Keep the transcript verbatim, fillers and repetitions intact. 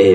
A